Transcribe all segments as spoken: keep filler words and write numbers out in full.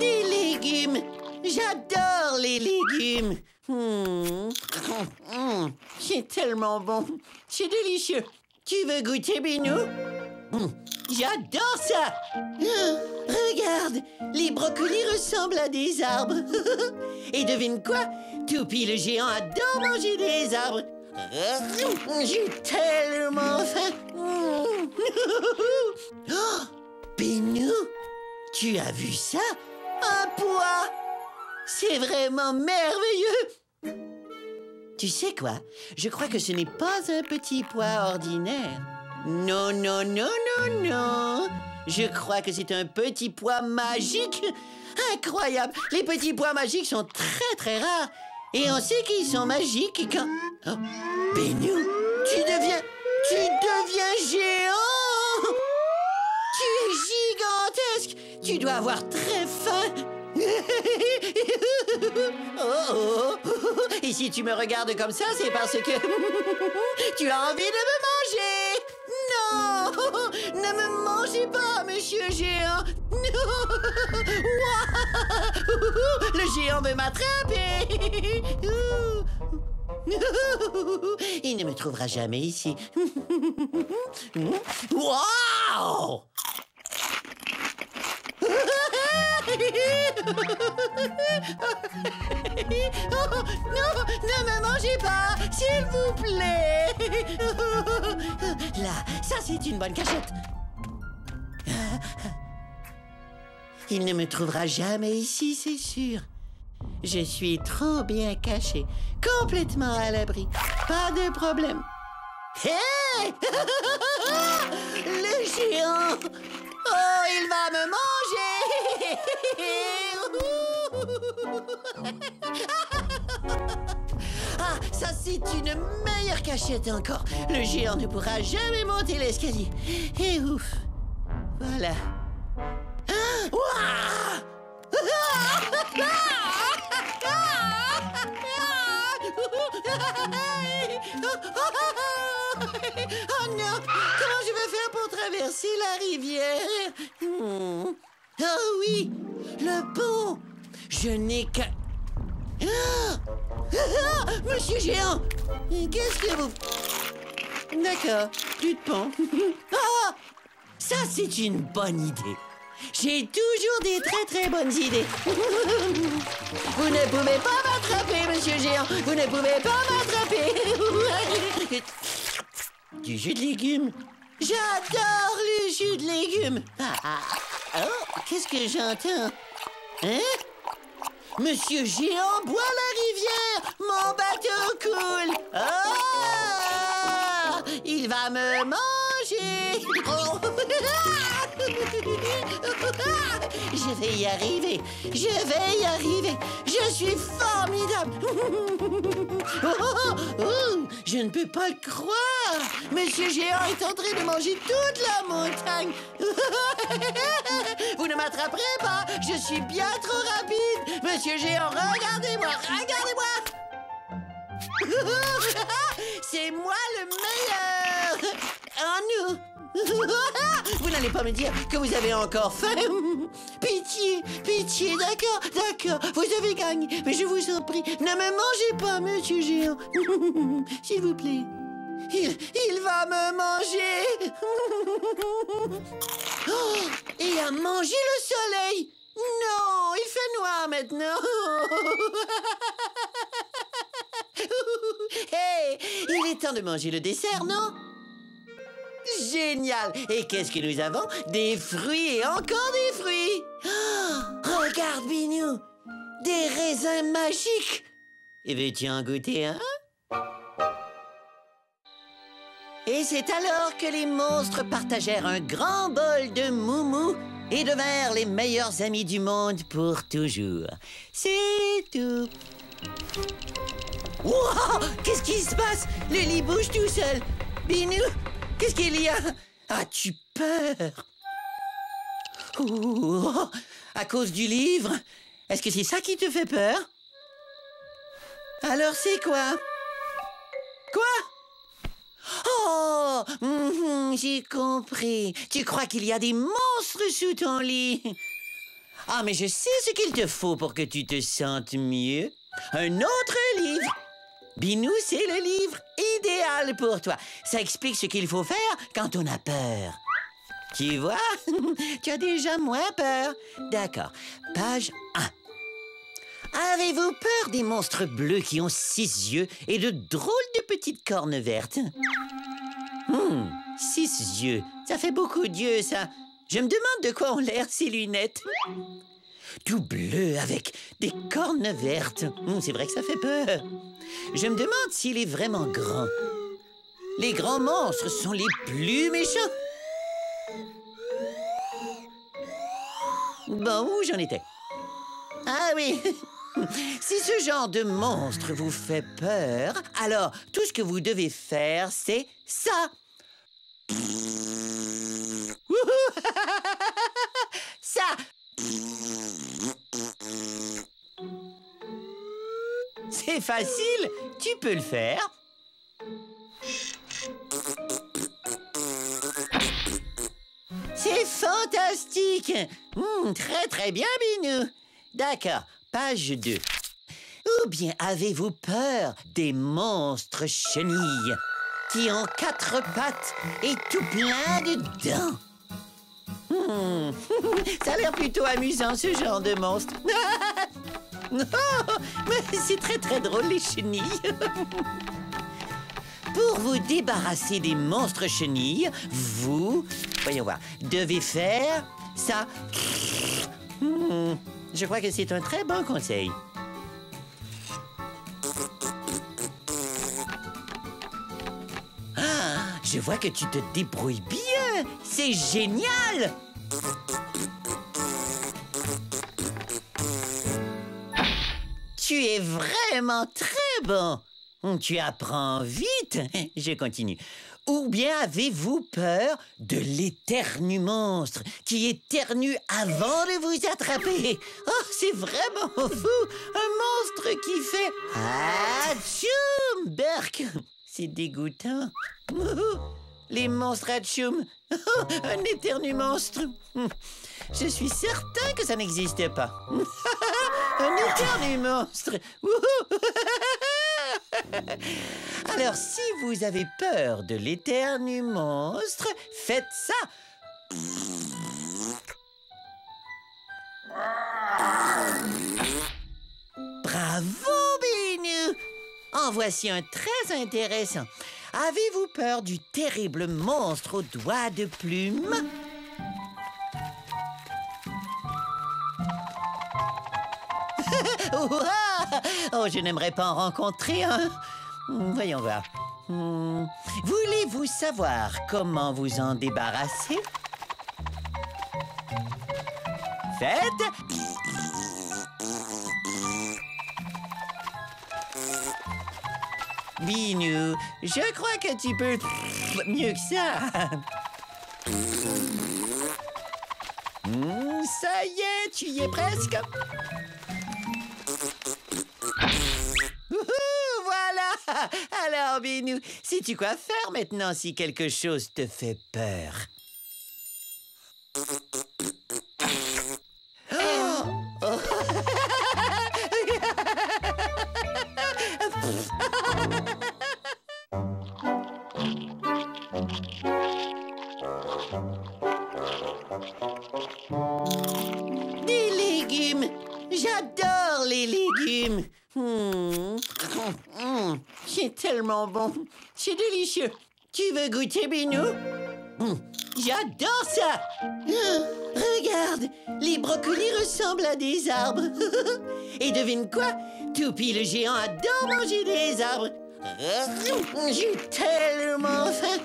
Des légumes. J'adore les légumes. Mmh. Mmh. C'est tellement bon. C'est délicieux. Tu veux goûter, Binoo? Mmh. J'adore ça. Oh, regarde, les brocolis ressemblent à des arbres. Et devine quoi? Toopy le géant adore manger des arbres. J'ai tellement faim. Oh, Binoo, tu as vu ça? Un pois! C'est vraiment merveilleux! Tu sais quoi? Je crois que ce n'est pas un petit pois ordinaire. Non, non, non, non, non! Je crois que c'est un petit pois magique! Incroyable! Les petits pois magiques sont très, très rares. Et on sait qu'ils sont magiques quand... Oh, Binoo, tu deviens... Tu deviens géant! Tu es gigantesque! Tu dois avoir très faim! Oh, oh. Et si tu me regardes comme ça, c'est parce que... tu as envie de me manger! Non! Ne me mangez pas, monsieur géant! Non! Le géant veut m'attraper! Il ne me trouvera jamais ici. Wow! Oh, non, ne me mangez pas, s'il vous plaît. Là, ça c'est une bonne cachette. Il ne me trouvera jamais ici, c'est sûr. Je suis trop bien caché, complètement à l'abri. Pas de problème. Hé! Hey! Le géant! Oh, il va me manger! Ah, ça c'est une meilleure cachette encore. Le géant ne pourra jamais monter l'escalier. Et ouf! Voilà. Ah! Ouah! Oh non! Comment je vais faire pour traverser la rivière? Hmm. Oh oui! Le pont! Je n'ai qu'à... Ah! Ah! Monsieur Géant! Qu'est-ce que vous... D'accord, plus de pont. Ah! Ça, c'est une bonne idée. J'ai toujours des très très bonnes idées. Vous ne pouvez pas m'attraper, monsieur Géant. Vous ne pouvez pas m'attraper. Du jus de légumes. J'adore le jus de légumes. Ah, ah, oh, qu'est-ce que j'entends? Hein? Monsieur Géant boit la rivière. Mon bateau coule. Oh, il va me manger. Oh. Je vais y arriver, je vais y arriver, je suis formidable. Oh, oh, je ne peux pas le croire. Monsieur Géant est en train de manger toute la montagne. Vous ne m'attraperez pas, je suis bien trop rapide. Monsieur Géant, regardez-moi, regardez-moi. C'est moi le meilleur. En nous. Vous n'allez pas me dire que vous avez encore faim. Pitié, pitié, d'accord, d'accord, vous avez gagné. Mais je vous en prie, ne me mangez pas, monsieur Géant. S'il vous plaît. Il, il va me manger. Oh, et à manger le soleil. Non, il fait noir maintenant. Hey, il est temps de manger le dessert, non? Génial! Et qu'est-ce que nous avons? Des fruits et encore des fruits! Oh, regarde, Binoo! Des raisins magiques! Et veux-tu en goûter un? Et c'est alors que les monstres partagèrent un grand bol de moumou et devinrent les meilleurs amis du monde pour toujours. C'est tout! Wow! Qu'est-ce qui se passe? Le lit bouge tout seul! Binoo! Qu'est-ce qu'il y a? As-tu peur? Ouh, à cause du livre? Est-ce que c'est ça qui te fait peur? Alors c'est quoi? Quoi? Oh, mm-hmm, j'ai compris. Tu crois qu'il y a des monstres sous ton lit. Ah, mais je sais ce qu'il te faut pour que tu te sentes mieux. Un autre livre. Binoo, c'est le livre idéal pour toi. Ça explique ce qu'il faut faire quand on a peur. Tu vois, tu as déjà moins peur. D'accord. Page un. Avez-vous peur des monstres bleus qui ont six yeux et de drôles de petites cornes vertes? Hum, six yeux. Ça fait beaucoup d'yeux, ça. Je me demande de quoi ont l'air ces lunettes. Tout bleu avec des cornes vertes. Hum, c'est vrai que ça fait peur. Je me demande s'il est vraiment grand. Les grands monstres sont les plus méchants. Bon, où j'en étais? Ah oui. Si ce genre de monstre vous fait peur, alors tout ce que vous devez faire, c'est ça. Ça. C'est facile, tu peux le faire. C'est fantastique. Mmh, très très bien, Binoo. D'accord, page deux. Ou bien avez-vous peur des monstres chenilles qui ont quatre pattes et tout plein de dents? Hmm. Ça a l'air plutôt amusant, ce genre de monstre. C'est très très drôle, les chenilles. Pour vous débarrasser des monstres chenilles, vous, voyons voir, devez faire ça. Hmm. Je crois que c'est un très bon conseil. Ah, je vois que tu te débrouilles bien. C'est génial. Tu es vraiment très bon. Tu apprends vite. Je continue. Ou bien avez-vous peur de l'éternu monstre qui éternue avant de vous attraper? Oh, c'est vraiment fou! Un monstre qui fait... Ah, tchoum, Berk! C'est dégoûtant. Les monstres à tchoum. Oh, un éternu monstre. Je suis certain que ça n'existait pas. Un éternu monstre. Alors, si vous avez peur de l'éternu monstre, faites ça. Bravo, Binoo! En voici un très intéressant. Avez-vous peur du terrible monstre aux doigts de plume? Oh, je n'aimerais pas en rencontrer un. Voyons voir. Hmm. Voulez-vous savoir comment vous en débarrasser? Faites... Binoo, je crois que tu peux mieux que ça. Hmm, ça y est, tu y es presque. Alors, Binoo, sais-tu quoi faire maintenant si quelque chose te fait peur? Oh! Oh! Des légumes! J'adore les légumes! Hmm. Mmh, c'est tellement bon. C'est délicieux. Tu veux goûter, Binoo? Mmh, j'adore ça. Oh, regarde, les brocolis ressemblent à des arbres. Et devine quoi? Toopy le géant adore manger des arbres. J'ai tellement faim.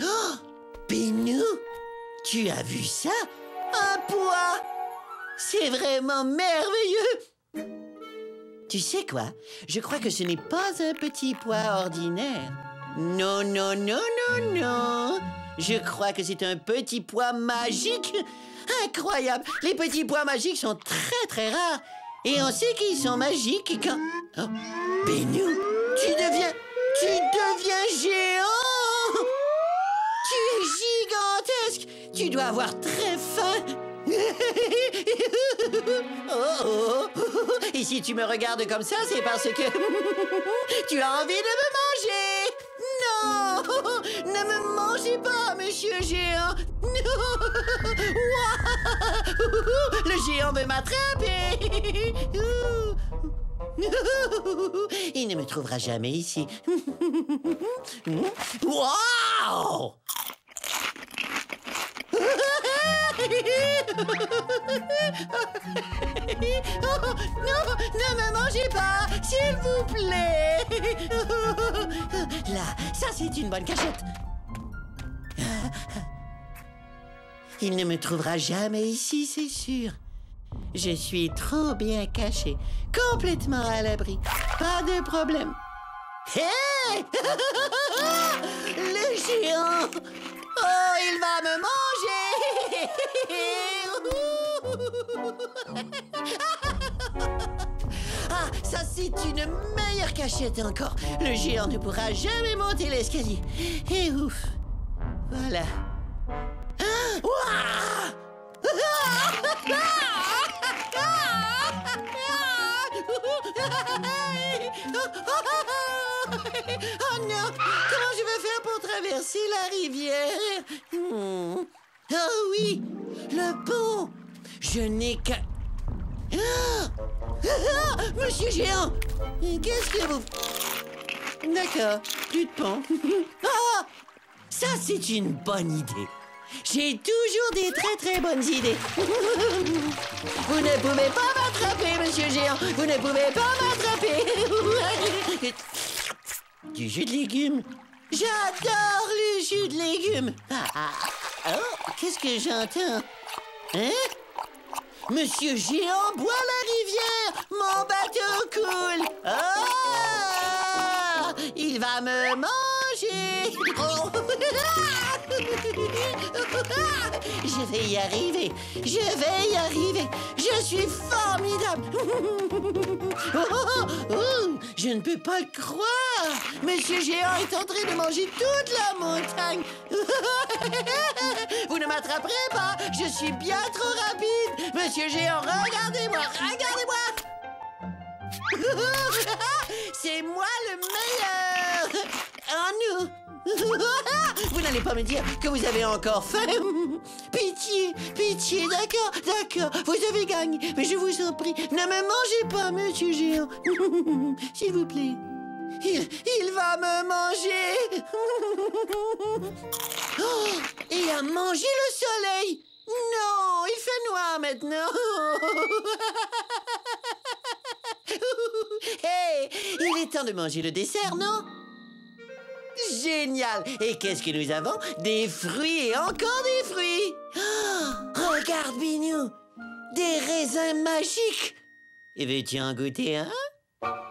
Oh, Binoo, tu as vu ça? Un pois. C'est vraiment merveilleux. Tu sais quoi? Je crois que ce n'est pas un petit pois ordinaire. Non, non, non, non, non. Je crois que c'est un petit pois magique. Incroyable. Les petits pois magiques sont très, très rares. Et on sait qu'ils sont magiques quand... Oh, Binoo, tu deviens... Tu deviens géant! Tu dois avoir très faim. Oh, oh. Et si tu me regardes comme ça, c'est parce que tu as envie de me manger. Non, ne me mangez pas, monsieur géant. Le géant veut m'attraper. Il ne me trouvera jamais ici. Wow! Oh, non, ne me mangez pas, s'il vous plaît. Là, ça c'est une bonne cachette. Il ne me trouvera jamais ici, c'est sûr. Je suis trop bien caché, complètement à l'abri. Pas de problème. Hé! Hey! Le géant! Oh, il va me manger! Ah, ça c'est une meilleure cachette encore. Le géant ne pourra jamais monter l'escalier. Et ouf! Voilà. Ah! Ouah! Oh non! Comment je vais faire pour traverser la rivière? Hmm. Oh oui! Le pont! Je n'ai qu'à... Ah! Ah! Monsieur Géant! Qu'est-ce que vous... D'accord, plus de pont. Ah! Ça, c'est une bonne idée. J'ai toujours des très très bonnes idées. Vous ne pouvez pas m'attraper, monsieur Géant. Vous ne pouvez pas m'attraper. Du jus de légumes. J'adore le jus de légumes. Ah, ah, oh, qu'est-ce que j'entends? Hein? Monsieur Géant boit la rivière. Mon bateau coule. Oh! Il va me manger. Oh! Je vais y arriver. Je vais y arriver. Je suis formidable. Oh, oh, oh, je ne peux pas le croire. Monsieur Géant est en train de manger toute la montagne. Vous ne m'attraperez pas. Je suis bien trop rapide. Monsieur Géant, regardez-moi. Regardez-moi. C'est moi le meilleur. En nous. Vous n'allez pas me dire que vous avez encore faim. Pitié, pitié, d'accord, d'accord. Vous avez gagné, mais je vous en prie, ne me mangez pas, monsieur Géant. S'il vous plaît. Il, il va me manger. Oh, et à manger le soleil. Non, il fait noir maintenant. Hey, il est temps de manger le dessert, non? Génial! Et qu'est-ce que nous avons? Des fruits et encore des fruits! Oh, regarde, Binoo! Des raisins magiques! Et veux-tu en goûter un? Hein?